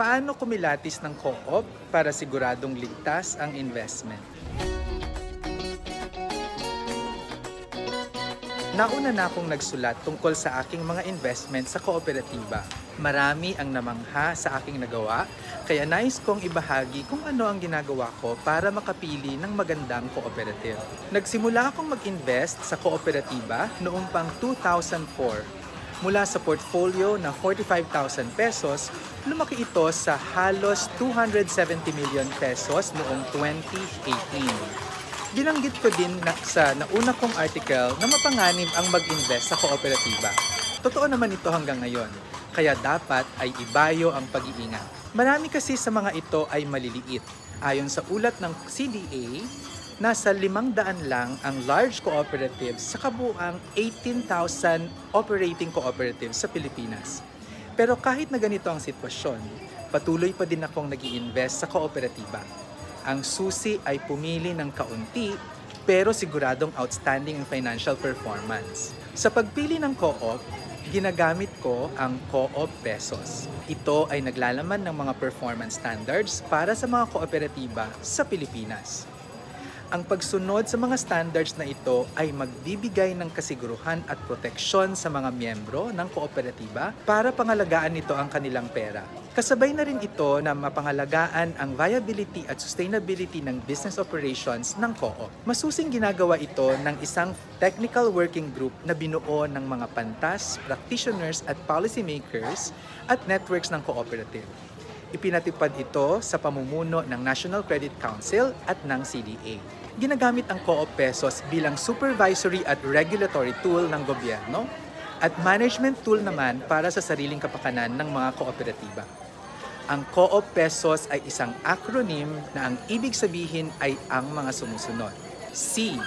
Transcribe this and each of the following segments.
Paano kumilatis ng co-op para siguradong ligtas ang investment? Nauna na akong nagsulat tungkol sa aking mga investment sa kooperatiba. Marami ang namangha sa aking nagawa, kaya nais kong ibahagi kung ano ang ginagawa ko para makapili ng magandang kooperative. Nagsimula akong mag-invest sa kooperatiba noong pang 2004. Mula sa portfolio na 45,000 pesos, lumaki ito sa halos 270 million pesos noong 2018. Binanggit ko din sa nauna kong article na mapanganib ang mag-invest sa kooperatiba. Totoo naman ito hanggang ngayon, kaya dapat ay ibayo ang pag-iingat. Marami kasi sa mga ito ay maliliit. Ayon sa ulat ng CDA, nasa 500 lang ang large cooperatives sa kabuuang 18,000 operating cooperatives sa Pilipinas. Pero kahit na ganito ang sitwasyon, patuloy pa din akong nag-i-invest sa kooperatiba. Ang susi ay pumili ng kaunti pero siguradong outstanding ang financial performance. Sa pagpili ng co-op, ginagamit ko ang COOP-PESOS. Ito ay naglalaman ng mga performance standards para sa mga kooperatiba sa Pilipinas. Ang pagsunod sa mga standards na ito ay magbibigay ng kasiguruhan at proteksyon sa mga miyembro ng kooperatiba para pangalagaan nito ang kanilang pera. Kasabay na rin ito na mapangalagaan ang viability at sustainability ng business operations ng co-op. Masusing ginagawa ito ng isang technical working group na binuo ng mga pantas, practitioners at policymakers at networks ng cooperative. Ipinatipad ito sa pamumuno ng National Credit Council at ng CDA. Ginagamit ang COOP-PESOS bilang supervisory at regulatory tool ng gobyerno at management tool naman para sa sariling kapakanan ng mga kooperatiba. Ang COOP-PESOS ay isang acronym na ang ibig sabihin ay ang mga sumusunod. C.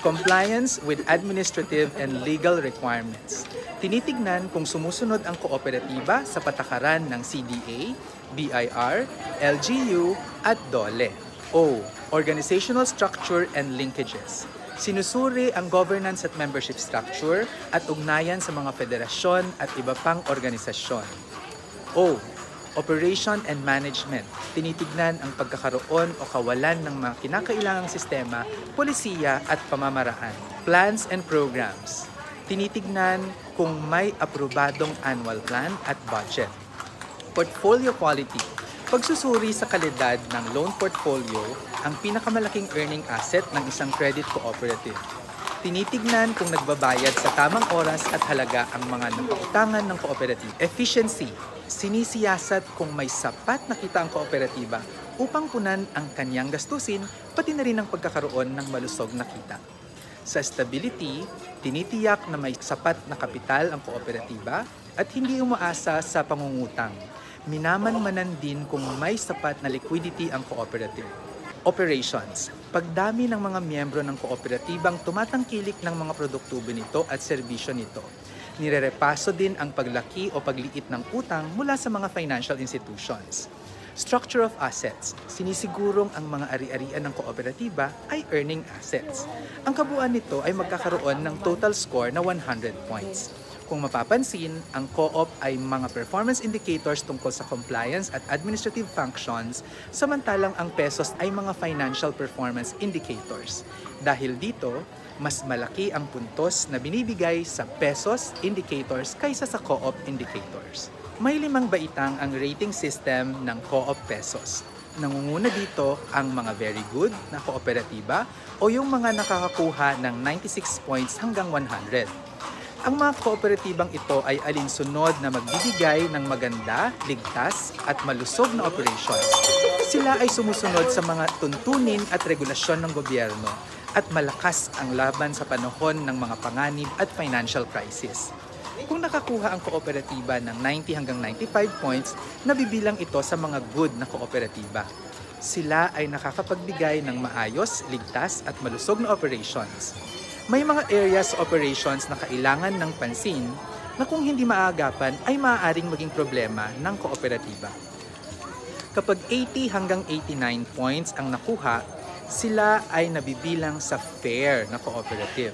Compliance with administrative and legal requirements. Tinitignan kung sumusunod ang kooperatiba sa patakaran ng CDA, BIR, LGU, at DOLE. O. Organizational structure and linkages. Sinusuri ang governance at membership structure at ugnayan sa mga federasyon at iba pang organisasyon. O. Operation and management. Tinitignan ang pagkakaroon o kawalan ng mga kinakailangang sistema, polisiya at pamamaraan. Plans and programs. Tinitignan kung may aprobadong annual plan at budget. Portfolio quality. Pagsusuri sa kalidad ng loan portfolio, ang pinakamalaking earning asset ng isang credit cooperative. Tinitignan kung nagbabayad sa tamang oras at halaga ang mga napautangan ng cooperative. Efficiency. Sinisiyasat kung may sapat na kita ang kooperatiba upang punan ang kanyang gastusin, pati na rin ang pagkakaroon ng malusog na kita. Sa stability, tinitiyak na may sapat na kapital ang kooperatiba at hindi umaasa sa pangungutang. Minamanmanan din kung may sapat na liquidity ang cooperative. Operations. Pagdami ng mga miyembro ng kooperatibang tumatangkilik ng mga produktubo nito at serbisyo nito. Nirerepaso din ang paglaki o pagliit ng utang mula sa mga financial institutions. Structure of assets. Sinisigurong ang mga ari-arian ng kooperatiba ay earning assets. Ang kabuuan nito ay magkakaroon ng total score na 100 points. Kung mapapansin, ang co-op ay mga performance indicators tungkol sa compliance at administrative functions, samantalang ang pesos ay mga financial performance indicators. Dahil dito, mas malaki ang puntos na binibigay sa pesos indicators kaysa sa co-op indicators. May 5 baitang ang rating system ng COOP-PESOS. Nangunguna dito ang mga very good na kooperatiba o yung mga nakakakuha ng 96 points hanggang 100. Ang mga kooperatibang ito ay alinsunod na magbibigay ng maganda, ligtas at malusog na operations. Sila ay sumusunod sa mga tuntunin at regulasyon ng gobyerno at malakas ang laban sa panahon ng mga panganib at financial crisis. Kung nakakuha ang kooperatiba ng 90 hanggang 95 points, nabibilang ito sa mga good na kooperatiba. Sila ay nakakapagbigay ng maayos, ligtas at malusog na operations. May mga areas operations na kailangan ng pansin na kung hindi maagapan ay maaaring maging problema ng kooperatiba. Kapag 80 hanggang 89 points ang nakuha, sila ay nabibilang sa fair na cooperative.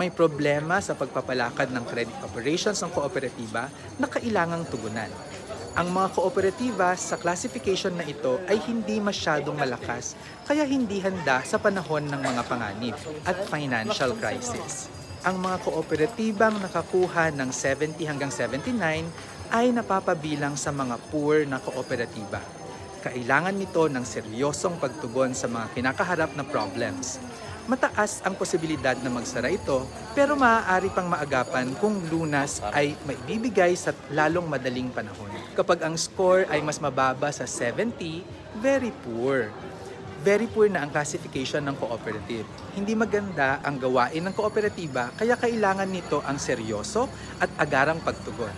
May problema sa pagpapalakad ng credit operations ng kooperatiba na kailangang tugunan. Ang mga kooperatiba sa classification na ito ay hindi masyadong malakas kaya hindi handa sa panahon ng mga panganib at financial crisis. Ang mga kooperatibang nakakuha ng 70 hanggang 79 ay napapabilang sa mga poor na kooperatiba. Kailangan nito ng seryosong pagtugon sa mga kinakaharap na problems. Mataas ang posibilidad na magsara ito pero maaari pang maagapan kung lunas ay maibibigay sa lalong madaling panahon. Kapag ang score ay mas mababa sa 70, very poor. Very poor na ang classification ng cooperative. Hindi maganda ang gawain ng kooperatiba kaya kailangan nito ang seryoso at agarang pagtugon.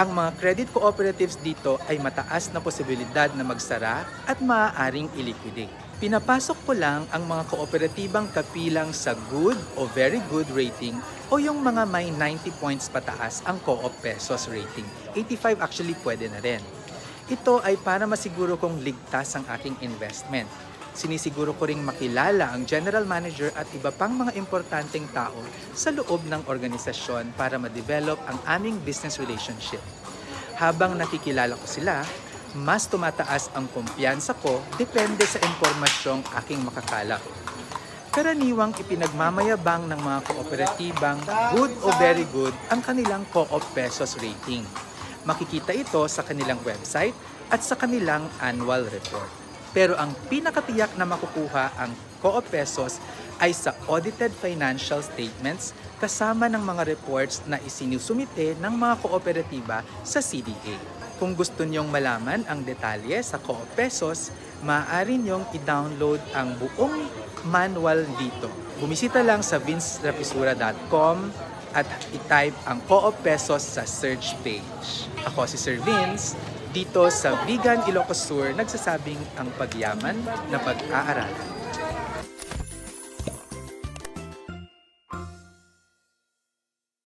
Ang mga credit cooperatives dito ay mataas na posibilidad na magsara at maaaring iliquidate. Pinapasok ko lang ang mga kooperatibang kapilang sa good o very good rating o yung mga may 90 points pataas ang COOP-PESOS rating. 85 actually pwede na rin. Ito ay para masiguro kong ligtas ang aking investment. Sinisiguro ko ring makilala ang general manager at iba pang mga importanteng tao sa loob ng organisasyon para ma-develop ang aming business relationship. Habang nakikilala ko sila, mas tumataas ang kumpiyansa ko depende sa impormasyong aking makakalap. Karaniwang ipinagmamayabang ng mga kooperatibang good o very good ang kanilang COOP-PESOS rating. Makikita ito sa kanilang website at sa kanilang annual report. Pero ang pinakatiyak na makukuha ang COOP-PESOS ay sa audited financial statements kasama ng mga reports na isinusumite ng mga kooperatiba sa CDA. Kung gusto niyong malaman ang detalye sa COOP-PESOS, maaari niyong i-download ang buong manual dito. Bumisita lang sa vincerapisura.com at i-type ang COOP-PESOS sa search page. Ako si Sir Vince, dito sa Vigan Ilocos Sur, nagsasabing ang pagyaman na pag-aaralan.